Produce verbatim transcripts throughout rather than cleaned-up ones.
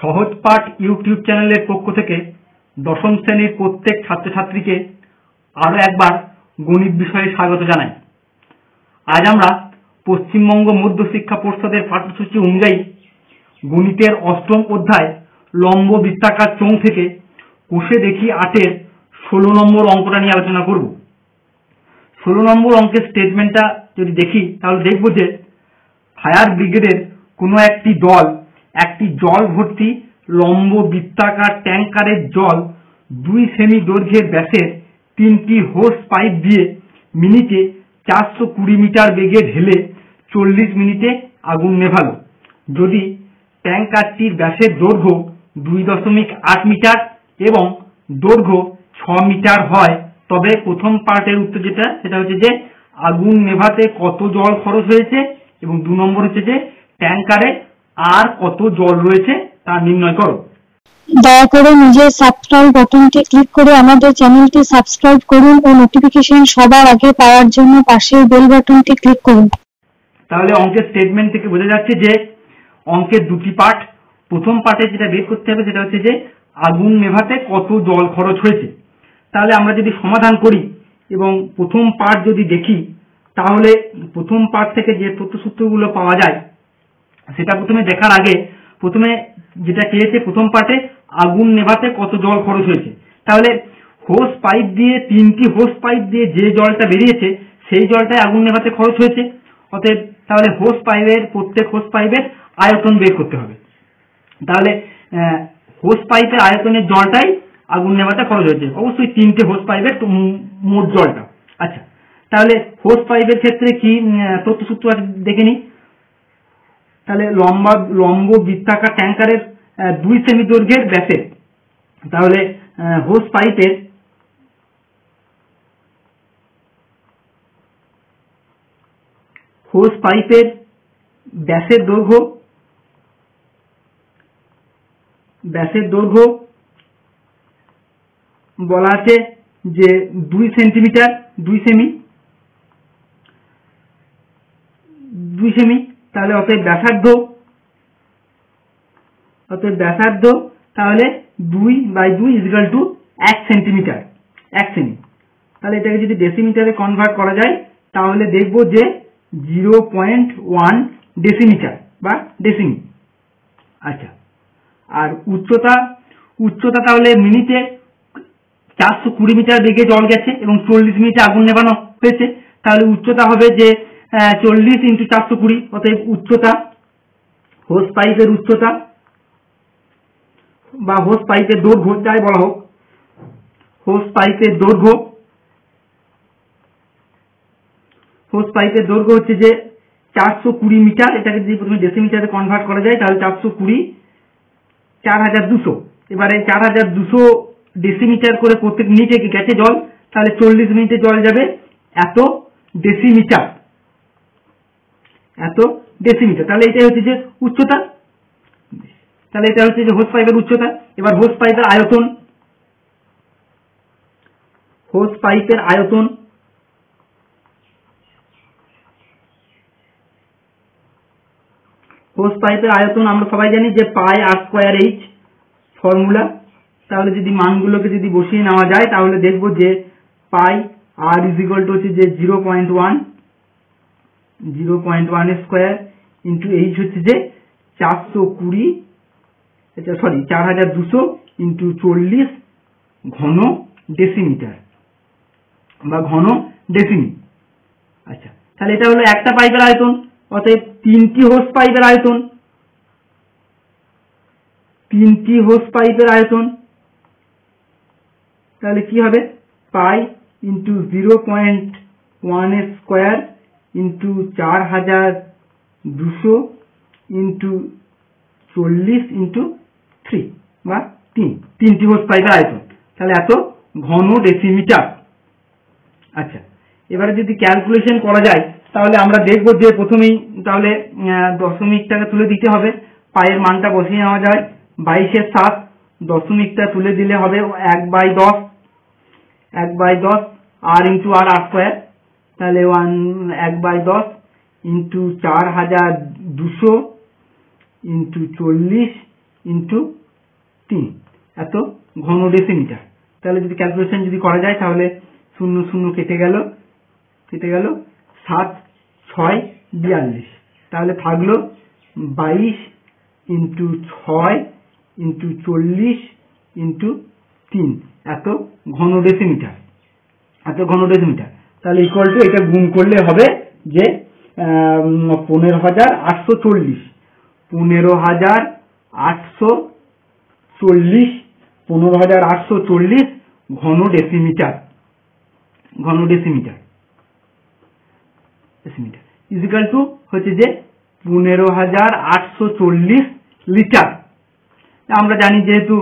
सहज पाठ YouTube channel पक्ष थेके दशम श्रेणीर प्रत्येक छात्र छात्री के आरो एकबार गणित विषय स्वागत जानाई। आज आमरा पश्चिमबंग मध्य शिक्षा परिषदेर पाठ्यसूची अनुयायी गणितेर अष्टम अध्याय लम्ब वृत्ताकार चौं थेके कोषे देखी आठेर षोलो नम्बर अंकटा निये आलोचना करब। षोलो नम्बर अंकेर स्टेटमेंटटा यदि देखी ताहले देखब जे फायर ब्रिगेडेर कोनो एकटी दल একটি জল ভর্তি লম্ব বৃত্তাকার ট্যাঙ্কারের জল দুই সেমি দৈর্ঘ্যের ব্যাসের তিনটি হোস পাইপ দিয়ে মিনিটে চারশো কুড়ি মিটার বেগে ঢেলে চল্লিশ মিনিটে আগুন নেভালো। যদি ট্যাঙ্কারটির ব্যাসের দৈর্ঘ্য দুই দশমিক আট মিটার এবং দৈর্ঘ্য ছ মিটার হয় তবে প্রথম পার্টের উত্তর যেটা সেটা হচ্ছে যে আগুন নেভাতে কত জল খরচ হয়েছে এবং দু নম্বর হচ্ছে যে ট্যাঙ্কারে আর কত জল রয়েছে তা নির্ণয় করো। দয়া করে নিজের সাবস্ক্রাইব বাটনটি ক্লিক করে আমাদের চ্যানেলটি সাবস্ক্রাইব করুন ও নোটিফিকেশন সবার আগে পাওয়ার জন্য পাশের বেল বাটনটি ক্লিক করুন। তাহলে অঙ্কের স্টেটমেন্ট থেকে বোঝা যাচ্ছে যে অঙ্কের দুটি পার্ট। প্রথম পার্টে যেটা বের করতে হবে সেটা হচ্ছে যে আগুন নেভাতে কত জল খরচ হয়েছে। তাহলে আমরা যদি সমাধান করি এবং প্রথম পার্ট যদি দেখি তাহলে প্রথম পার্ট থেকে যে তথ্যসূত্রগুলো পাওয়া যায় সেটা প্রথমে দেখার আগে প্রথমে যেটা চেয়েছে প্রথম পার্টে আগুন নেভাতে কত জল খরচ হয়েছে। তাহলে হোস পাইপ দিয়ে তিনটি হোস পাইপ দিয়ে যে জলটা বেরিয়েছে সেই জলটাই আগুন নেভাতে খরচ হয়েছে। অতএব তাহলে হোস পাইপের প্রত্যেক হোস পাইপের আয়তন বের করতে হবে। তাহলে হোস পাইপের আয়তনের জলটাই আগুন নেভাতে খরচ হয়েছে, অবশ্যই তিনটে হোস পাইপের মোট জলটা। আচ্ছা, তাহলে হোস পাইপের ক্ষেত্রে কি তথ্যসূত্র দেখে নিই। তাহলে লম্বা লম্ব বৃত্তাকার ট্যাঙ্কারের দুই সেমি দৈর্ঘ্যের ব্যাসের, তাহলে হোস পাইপের হোস পাইপের ব্যাসের দৈর্ঘ্য ব্যাসের দৈর্ঘ্য বলা আছে যে দুই সেন্টিমিটার দুই সেমি দুই সেমি তাহলে অতএব ব্যাসার্ধ অতএব ব্যাসার্ধ তাহলে দুই বাই দুই ইকুয়াল টু এক সেন্টিমিটার এক সেমি। তাহলে এটাকে যদি ডেসিমিটারে কনভার্ট করা যায় তাহলে দেখব যে জিরো পয়েন্ট ওয়ান ডেসিমিটার বা ডেসিমি। আচ্ছা, আর উচ্চতা উচ্চতা তাহলে মিনিটে চারশো কুড়ি মিটার বেগে জল গেছে এবং চল্লিশ মিনিটে আগুন নেভানো হয়েছে। তাহলে উচ্চতা হবে যে চল্লিশ ইন্টু চারশো কুড়ি অতএব উচ্চতা হোস পাইপের উচ্চতা বা হোস পাইপের দৈর্ঘ্য যাই বলা হোক হোস পাইপের দৈর্ঘ্য হোস পাইপের দৈর্ঘ্য হচ্ছে যে চারশো কুড়ি মিটার। এটাকে যদি প্রথমে ডেসিমিটারে কনভার্ট করা যায় তাহলে চারশো কুড়ি চার হাজার দুশো এবারে চার হাজার দুশো ডেসিমিটার করে প্রত্যেক মিনিটে কি গেছে জল, তাহলে চল্লিশ মিনিটে জল যাবে এত ডেসিমিটার এত ডেসিমিটার। তাহলে এটাই হচ্ছে যে উচ্চতা। তাহলে এটা হচ্ছে যে হোস পাইপের উচ্চতা। এবার হোস পাইপের আয়তন হোস পাইপের আয়তন হোস পাইপের আয়তন আমরা সবাই জানি যে pi r square H formula. তাহলে যদি মানগুলোকে যদি বসিয়ে নেওয়া যায় তাহলে দেখব যে pi r is equal to হচ্ছে যে zero point one zero point one square into H হচ্ছে যে চারশো কুড়ি সরি চার হাজার দুশো ইন্টু চল্লিশ ঘন ডেসিমিটার বা ঘন ডেসিমি। আচ্ছা, তাহলে এটা হলো একটা পাইপের আয়তন। অতএব তিনটি হোস পাইপের আয়তন তিনটি হোস পাইপের আয়তন তাহলে কি হবে pi into zero point one square into চার হাজার দুশো ইন্টু চল্লিশ ইন্টু থ্রি বা তিন তিনটি হোস পাইপের আয়তন তাহলে এত ঘন ডেসিমিটার। আচ্ছা, এবারে যদি ক্যালকুলেশন করা যায় তাহলে আমরা দেখব যে প্রথমেই তাহলে দশমিকটাকে তুলে দিতে হবে। পায়ের মানটা বসিয়ে নেওয়া যায় বাইশের সাত দশমিকটা তুলে দিলে হবে এক বাই দশ এক বাই দশ r into r r square তাহলে ওয়ান এক বাই দশ ইন্টু চার হাজার দুশো ইন্টু চল্লিশ इंटू तीन एत घन डेसिमिटार তাহলে যদি ক্যালকুলেশন যদি করা যায় তাহলে শূন্য শূন্য কেটে গেল কেটে গেল সাত ছয় বিয়াল্লিশ তাহলে থাকলো বাইশ ইনটু ছয় ইনটু চল্লিশ ইনটু তিন এত ঘন ডেসিমিটার এত ঘন ডেসিমিটার তাহলে ইকুয়াল টু এটা গুণ করলে হবে যে পনেরো হাজার আটশো চল্লিশ পনেরো হাজার আটশো চল্লিশ পনেরো হাজার আটশো চল্লিশ ঘন ডেসিমিটার ঘন ডেসিমিটার ডেসিমিটার ইকুয়াল টু হচ্ছে যে পনেরো হাজার আটশো চল্লিশ লিটার। আমরা জানি যেহেতু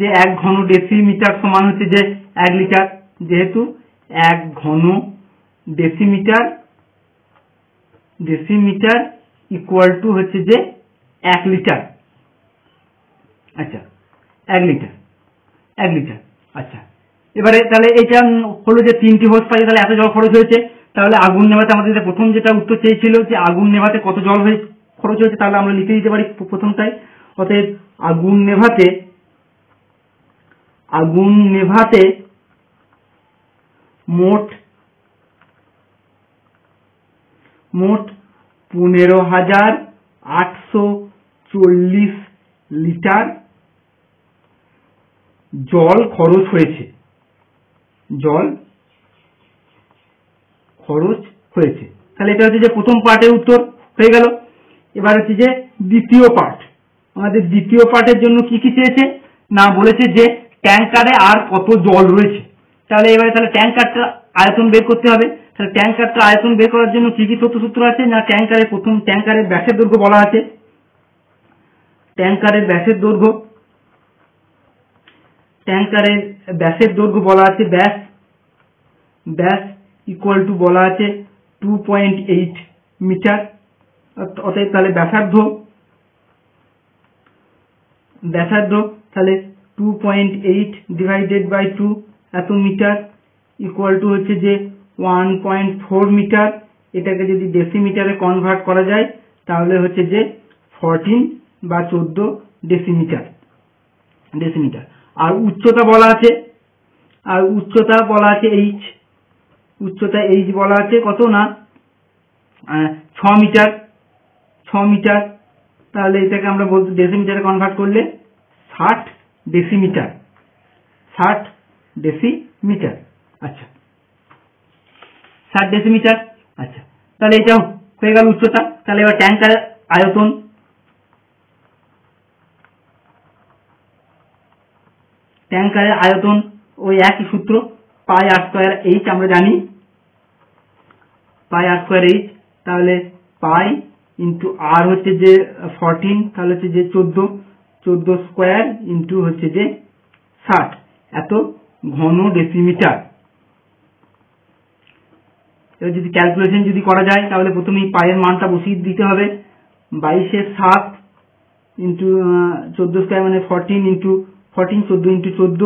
যে এক ঘন ডেসিমিটার সমান হচ্ছে যে এক লিটার যেহেতু এক ঘন ডেসিমিটার ডেসিমিটার ইকুয়াল টু হচ্ছে যে এক লিটার। আচ্ছা এক লিটার এক লিটার আচ্ছা এবারে তাহলে এটা হলো যে তিনটি হোস পাইপ তাহলে এত জল খরচ হয়েছে। তাহলে আগুন নেভাতে আমাদের প্রথম যেটা উত্তর চেয়েছিল যে আগুন নেভাতে কত জল খরচ হয়েছে তাহলে আমরা লিখে দিতে পারি প্রথমটাই অতএব আগুন নেভাতে আগুন নেভাতে মোট মোট পনেরো হাজার আটশো চল্লিশ লিটার জল খরচ হয়েছে জল খরচ হয়েছে তাহলে এটা হচ্ছে যে প্রথম পার্টের উত্তর হয়ে গেল। এবার হচ্ছে যে দ্বিতীয় পার্ট আমাদের দ্বিতীয় পার্টের জন্য কি কি চেয়েছে না বলেছে যে ট্যাঙ্কারে আর কত জল রয়েছে তাহলে এবারে তাহলে ট্যাঙ্কারটা আয়তন বের করতে হবে তাহলে ট্যাঙ্কারটা আয়তন বের করার জন্য কি কি তথ্যসূত্র আছে না ট্যাঙ্কারে প্রথম ট্যাঙ্কারের ব্যাসের দৈর্ঘ্য বলা আছে ট্যাঙ্কারের ব্যাসের দৈর্ঘ্য ট্যাঙ্কারের ব্যাসের দৈর্ঘ্য বলা আছে ব্যাস ব্যাস ইকুয়াল টু বলা আছে টু পয়েন্ট এইট মিটার অতএব তাহলে ব্যাসার্ধ ব্যাসার্ধ তাহলে two point eight divided by two এত মিটার ইকুয়াল টু হচ্ছে যে ওয়ান পয়েন্ট ফোর মিটার এটাকে যদি ডেসিমিটারে কনভার্ট করা যায় তাহলে হচ্ছে যে ফোরটিন বা চোদ্দ ডেসিমিটার ডেসিমিটার। আর উচ্চতা বলা আছে আর উচ্চতা বলা আছে এইচ উচ্চতা এইচ বলা আছে কত না ছ মিটার ছ মিটার তাহলে এটাকে আমরা বলতে ডেসিমিটারে কনভার্ট করলে ষাট ডেসিমিটার ষাট ডেসিমিটার আচ্ছা ষাট ডেসিমিটার আচ্ছা তাহলে এটা হয়ে গেল উচ্চতা। তাহলে এবার ট্যাঙ্কারের আয়তন ট্যাঙ্কারের আয়তন ওই একই সূত্র পাই আর স্কোয়ার এইচ আমরা জানি পাই আর স্কোয়ার এইচ তাহলে পাই ইন্টু আর হচ্ছে যে ফোরটিন তাহলে হচ্ছে যে চোদ্দ চোদ্দ স্কোয়ার ইন্টু হচ্ছে যে ষাট এত ঘন ডেসিমিটার। এবার যদি ক্যালকুলেশন যদি করা যায় তাহলে প্রথমেই পায়ের মানটা বসিয়ে দিতে হবে বাইশের সাত ইন্টু চোদ্দ স্কোয়ার মানে ফোরটিন ইন্টু ফোরটিন চোদ্দ ইন্টু চোদ্দ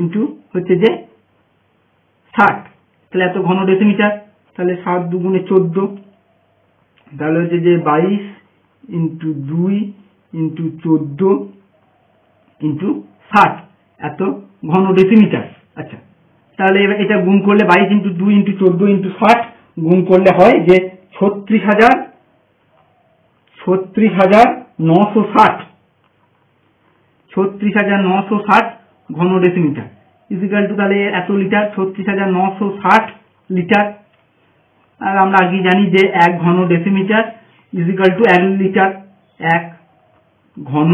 ইন্টু হচ্ছে যে ষাট তাহলে এত ঘন ডেসিমিটার তাহলে সাত দুগুণে চোদ্দ তাহলে হচ্ছে যে বাইশ ইন্টু দুই ইন্টু চোদ্দ ইন্টু ষাট এত ঘন ডেসিমিটার। আচ্ছা তাহলে এটা গুণ করলে বাইশ ইন্টু দুই ইন্টু চোদ্দ ইন্টু ষাট গুণ করলে হয় যে ছত্রিশ হাজার ছত্রিশ হাজার নশো ষাট ছত্রিশ হাজার নশো ষাট ঘন ডেসিমিটার ইকুয়াল টু তাহলে এত লিটার ছত্রিশ হাজার নশো ষাট লিটার। আর আমরা আগে জানি যে এক ঘন ডেসিমিটার ইকুয়াল টু এক লিটার এক ঘন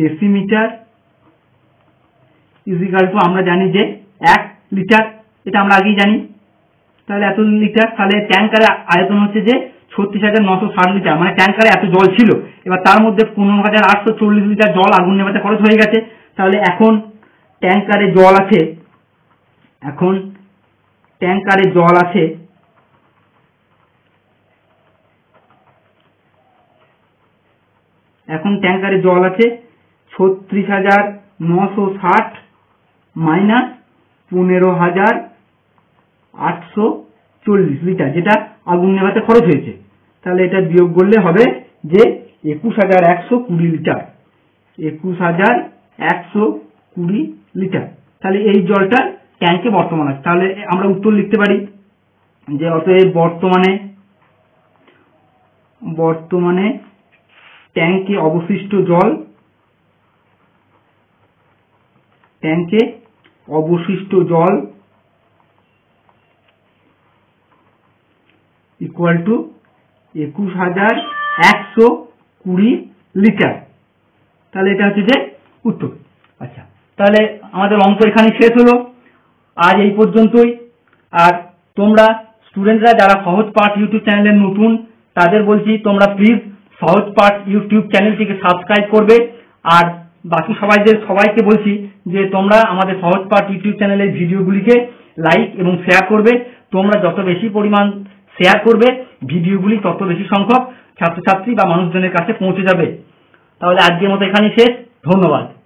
ডেসিমিটার ইকুয়াল টু আমরা জানি যে এক লিটার এটা আমরা আগেই জানি তাহলে এত লিটার তাহলে ট্যাঙ্কারের আয়তন হচ্ছে যে ছত্রিশ হাজার নশো ষাট লিটার মানে ট্যাঙ্কারে এত জল ছিল এবার তার মধ্যে পনেরো হাজার আটশো চল্লিশ লিটার জল আগুন নেভাতে খরচ হয়ে গেছে। তাহলে এখন ট্যাঙ্কারে জল আছে এখন ট্যাঙ্কারে জল আছে এখন ট্যাঙ্কারে জল আছে ছত্রিশ হাজার নশো ষাট মাইনাস পনেরো হাজার আটশো চল্লিশ লিটার যেটা আগুন নেভাতে খরচ হয়েছে তাহলে এটা বিয়োগ করলে হবে যে একুশ হাজার একশো কুড়ি লিটার एकुश हजार एकशो कुड़ी लिटार ताहले एई जलटा टैंके बर्तमान आछे ताहले आमरा उत्तर लिखते पारी जे अतएव बर्तमाने बर्तमाने टैंके अवशिष्ट जल टैंके अवशिष्ट जल इक्वल टू एकुश हजार एकशो कुड़ी लिटार ताहले एटा हच्छे जे उत्तर। अच्छा তাহলে আমাদের অঙ্ক এখানে শেষ হলো আজ এই পর্যন্তই। আর তোমরা স্টুডেন্টরা যারা সহজ পাঠ ইউটিউব চ্যানেলে নতুন তাদের বলছি তোমরা প্লিজ সহজ পাঠ ইউটিউব চ্যানেলটিকে সাবস্ক্রাইব করবে। আর বাকি সবাইদের সবাইকে বলছি যে তোমরা আমাদের সহজ পাঠ ইউটিউব চ্যানেলের ভিডিওগুলিকে লাইক এবং শেয়ার করবে। তোমরা যত বেশি পরিমাণ শেয়ার করবে ভিডিওগুলি তত বেশি সংখ্যক ছাত্রছাত্রী বা মানুষজনের কাছে পৌঁছে যাবে। তাহলে আজকের মতো এখানেই শেষ। ধন্যবাদ।